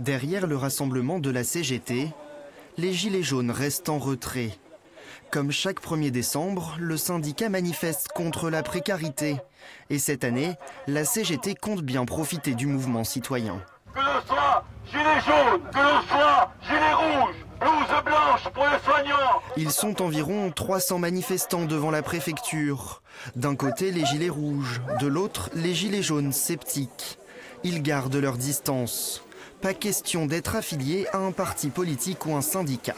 Derrière le rassemblement de la CGT, les Gilets jaunes restent en retrait. Comme chaque 1er décembre, le syndicat manifeste contre la précarité. Et cette année, la CGT compte bien profiter du mouvement citoyen. Que l'on soit gilet jaune, que l'on soit gilet rouge, blouse blanche pour les soignants. Ils sont environ 300 manifestants devant la préfecture. D'un côté, les gilets rouges, de l'autre, les gilets jaunes sceptiques. Ils gardent leur distance. Pas question d'être affiliés à un parti politique ou un syndicat.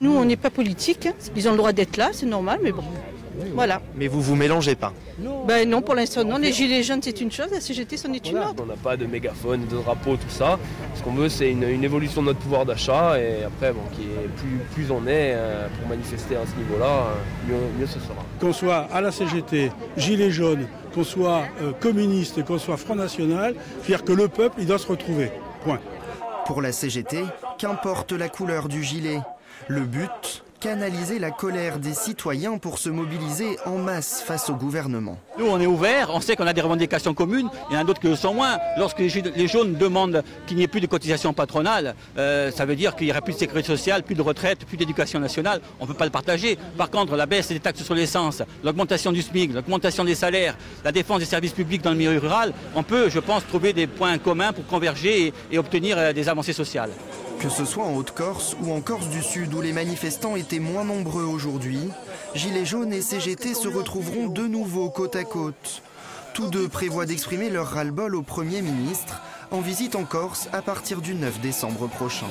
Nous, on n'est pas politique. Ils ont le droit d'être là, c'est normal, mais bon, voilà. Mais vous vous mélangez pas? Ben non, pour l'instant, non. Les gilets jaunes, c'est une chose, la CGT, c'en est une autre. On n'a pas de mégaphone, de drapeau, tout ça. Ce qu'on veut, c'est une évolution de notre pouvoir d'achat. Et après, bon, plus on est pour manifester à ce niveau-là, mieux ce sera. Qu'on soit à la CGT, gilets jaunes, qu'on soit communiste, qu'on soit Front National, c'est-à-dire que le peuple, il doit se retrouver. Point. Pour la CGT, qu'importe la couleur du gilet. Le but, canaliser la colère des citoyens pour se mobiliser en masse face au gouvernement. Nous, on est ouverts, on sait qu'on a des revendications communes, il y en a d'autres qui le sont moins. Lorsque les jaunes demandent qu'il n'y ait plus de cotisation patronale, ça veut dire qu'il n'y aura plus de sécurité sociale, plus de retraite, plus d'éducation nationale, on ne peut pas le partager. Par contre, la baisse des taxes sur l'essence, l'augmentation du SMIC, l'augmentation des salaires, la défense des services publics dans le milieu rural, on peut, je pense, trouver des points communs pour converger et obtenir des avancées sociales. Que ce soit en Haute-Corse ou en Corse du Sud, où les manifestants étaient moins nombreux aujourd'hui, Gilets jaunes et CGT se retrouveront de nouveau côte à côte. Tous deux prévoient d'exprimer leur ras-le-bol au Premier ministre en visite en Corse à partir du 9 décembre prochain.